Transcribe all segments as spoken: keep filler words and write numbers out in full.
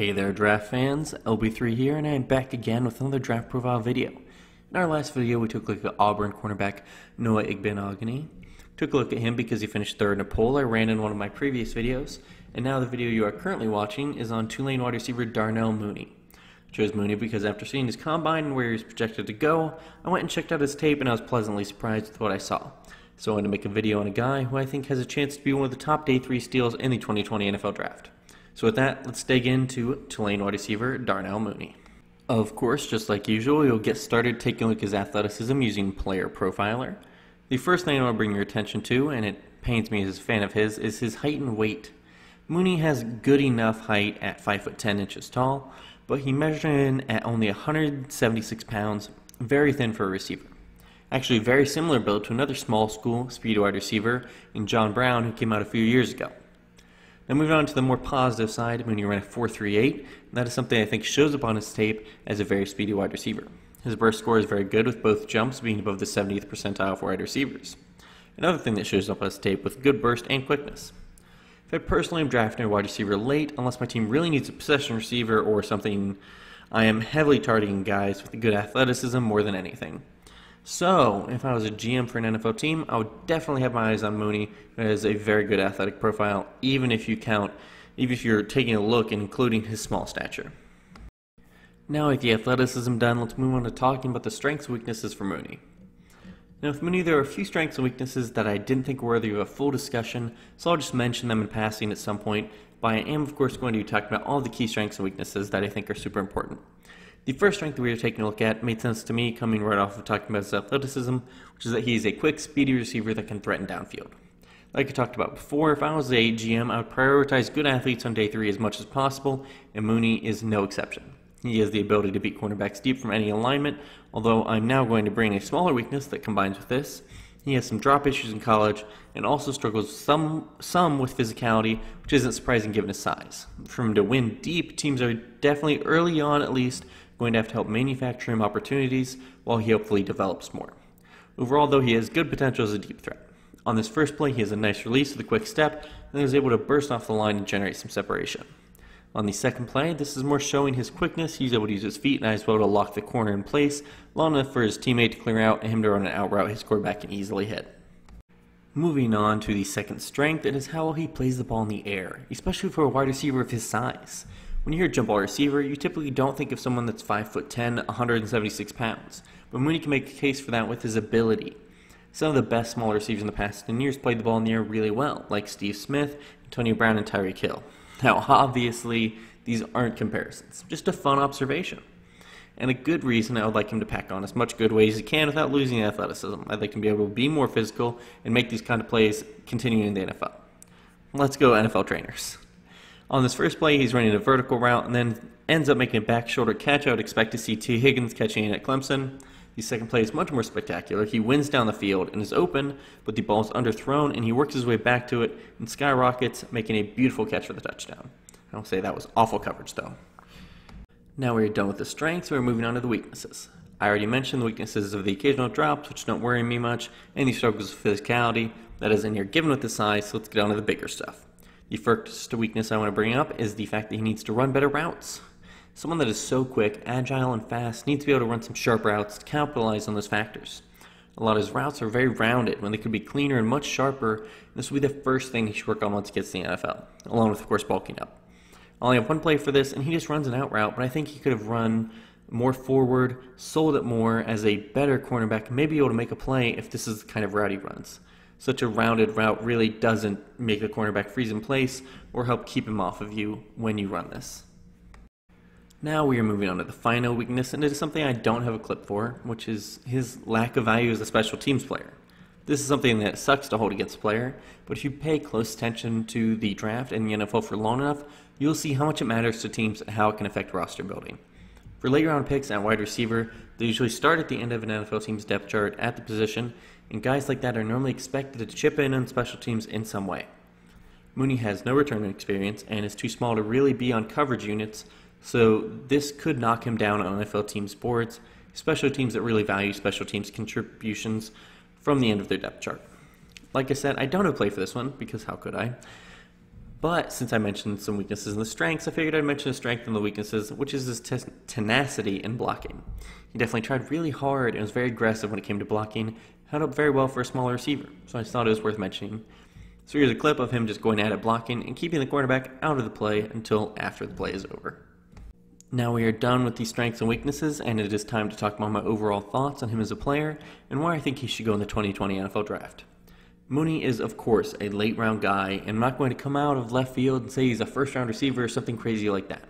Hey there draft fans, L B three here, and I am back again with another draft profile video. In our last video we took a look at Auburn cornerback Noah Igbinoghuny. Took a look at him because he finished third in a poll I ran in one of my previous videos, and now the video you are currently watching is on Tulane wide receiver Darnell Mooney. I chose Mooney because after seeing his combine and where he was projected to go, I went and checked out his tape and I was pleasantly surprised with what I saw. So I wanted to make a video on a guy who I think has a chance to be one of the top day three steals in the twenty twenty N F L draft. So with that, let's dig into Tulane wide receiver Darnell Mooney. Of course, just like usual, you'll get started taking a look at his athleticism using Player Profiler. The first thing I want to bring your attention to, and it pains me as a fan of his, is his height and weight. Mooney has good enough height at five foot ten inches tall, but he measured in at only one hundred seventy-six pounds, very thin for a receiver. Actually very similar build to another small school speed wide receiver in John Brown who came out a few years ago. Now moving on to the more positive side, Mooney ran a four three eight, that is something I think shows up on his tape as a very speedy wide receiver. His burst score is very good with both jumps being above the seventieth percentile for wide receivers. Another thing that shows up on his tape with good burst and quickness. If I personally am drafting a wide receiver late, unless my team really needs a possession receiver or something, I am heavily targeting guys with good athleticism more than anything. So, if I was a G M for an N F L team, I would definitely have my eyes on Mooney, who has a very good athletic profile, even if you count, even if you're taking a look and including his small stature. Now with the athleticism done, let's move on to talking about the strengths and weaknesses for Mooney. Now with Mooney, there are a few strengths and weaknesses that I didn't think were worthy of a full discussion, so I'll just mention them in passing at some point, but I am of course going to be talking about all the key strengths and weaknesses that I think are super important. The first strength that we are taking a look at made sense to me coming right off of talking about his athleticism, which is that he is a quick, speedy receiver that can threaten downfield. Like I talked about before, if I was a G M, I would prioritize good athletes on day three as much as possible, and Mooney is no exception. He has the ability to beat cornerbacks deep from any alignment, although I'm now going to bring a smaller weakness that combines with this. He has some drop issues in college, and also struggles some, some with physicality, which isn't surprising given his size. For him to win deep, teams are definitely, early on at least, going to have to help manufacture him opportunities while he hopefully develops more. Overall though, he has good potential as a deep threat. On this first play, he has a nice release with a quick step, and is able to burst off the line and generate some separation. On the second play, this is more showing his quickness. He's able to use his feet and is able to lock the corner in place long enough for his teammate to clear out and him to run an out route his quarterback can easily hit. Moving on to the second strength, it is how he plays the ball in the air, especially for a wide receiver of his size. When you hear jump ball receiver, you typically don't think of someone that's five foot ten, one hundred seventy-six pounds, but Mooney can make a case for that with his ability. Some of the best smaller receivers in the past ten years played the ball in the air really well, like Steve Smith, Antonio Brown, and Tyreek Hill. Now obviously these aren't comparisons, just a fun observation. And a good reason I would like him to pack on as much good weight as he can without losing athleticism. I'd like him to be able to be more physical and make these kind of plays continuing in the N F L. Let's go N F L trainers. On this first play, he's running a vertical route and then ends up making a back shoulder catch. I would expect to see Tee Higgins catching it at Clemson. The second play is much more spectacular. He wins down the field and is open, but the ball is underthrown and he works his way back to it and skyrockets, making a beautiful catch for the touchdown. I will say that was awful coverage though. Now we're done with the strengths, we're moving on to the weaknesses. I already mentioned the weaknesses of the occasional drops, which don't worry me much, and the struggles with physicality. That isn't here given with the size, so let's get on to the bigger stuff. The first weakness I want to bring up is the fact that he needs to run better routes. Someone that is so quick, agile, and fast needs to be able to run some sharp routes to capitalize on those factors. A lot of his routes are very rounded when they could be cleaner and much sharper, and this will be the first thing he should work on once he gets to the N F L, along with, of course, bulking up. I only have one play for this, and he just runs an out route, but I think he could have run more forward, sold it more as a better cornerback, maybe able to make a play if this is the kind of route he runs. Such a rounded route really doesn't make the cornerback freeze in place or help keep him off of you when you run this. Now we are moving on to the final weakness, and it is something I don't have a clip for, which is his lack of value as a special teams player. This is something that sucks to hold against a player, but if you pay close attention to the draft and the N F L for long enough, you'll see how much it matters to teams and how it can affect roster building. For late round picks at wide receiver, they usually start at the end of an N F L team's depth chart at the position, and guys like that are normally expected to chip in on special teams in some way. Mooney has no return experience and is too small to really be on coverage units, so this could knock him down on N F L teams' boards, especially teams that really value special teams' contributions from the end of their depth chart. Like I said, I don't have a play for this one, because how could I? But since I mentioned some weaknesses and the strengths, I figured I'd mention a strength and the weaknesses, which is his te tenacity in blocking. He definitely tried really hard and was very aggressive when it came to blocking, held up very well for a smaller receiver, so I just thought it was worth mentioning. So here's a clip of him just going at it blocking and keeping the quarterback out of the play until after the play is over. Now we are done with these strengths and weaknesses, and it is time to talk about my overall thoughts on him as a player and why I think he should go in the twenty twenty N F L Draft. Mooney is, of course, a late-round guy, and I'm not going to come out of left field and say he's a first-round receiver or something crazy like that.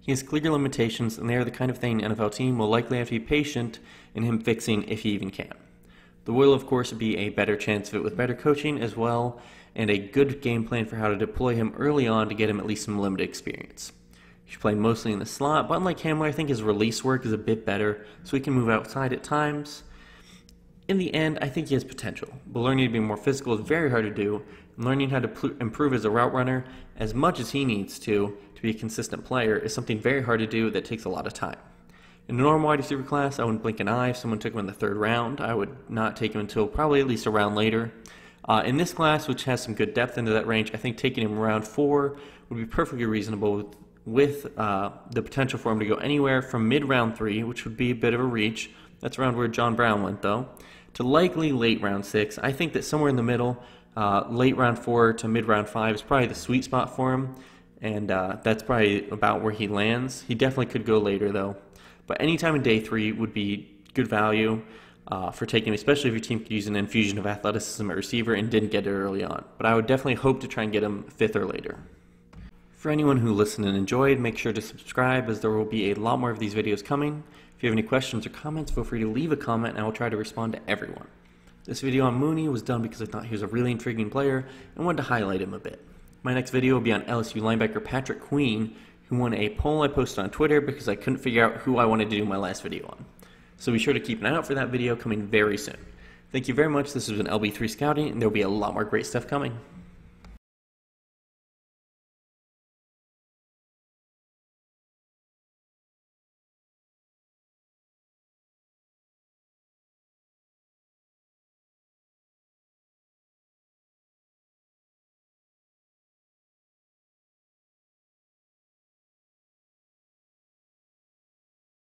He has clear limitations, and they are the kind of thing an N F L team will likely have to be patient in him fixing if he even can. There will, of course, be a better chance of it with better coaching as well, and a good game plan for how to deploy him early on to get him at least some limited experience. He should play mostly in the slot, but unlike Hamler, I think his release work is a bit better, so he can move outside at times. In the end, I think he has potential, but learning to be more physical is very hard to do, and learning how to improve as a route runner as much as he needs to to be a consistent player is something very hard to do that takes a lot of time. In a normal wide receiver class, I wouldn't blink an eye if someone took him in the third round. I would not take him until probably at least a round later. Uh, in this class, which has some good depth into that range, I think taking him round four would be perfectly reasonable with with uh, the potential for him to go anywhere from mid-round three, which would be a bit of a reach, that's around where John Brown went though, to likely late round six. I think that somewhere in the middle, uh, late round four to mid-round five is probably the sweet spot for him, and uh, that's probably about where he lands. He definitely could go later though, but any time in day three would be good value uh, for taking him, especially if your team could use an infusion of athleticism at receiver and didn't get it early on, but I would definitely hope to try and get him fifth or later. For anyone who listened and enjoyed, make sure to subscribe as there will be a lot more of these videos coming. If you have any questions or comments, feel free to leave a comment and I will try to respond to everyone. This video on Mooney was done because I thought he was a really intriguing player and wanted to highlight him a bit. My next video will be on L S U linebacker Patrick Queen, who won a poll I posted on Twitter because I couldn't figure out who I wanted to do my last video on. So be sure to keep an eye out for that video coming very soon. Thank you very much. This has been L B three Scouting, and there will be a lot more great stuff coming.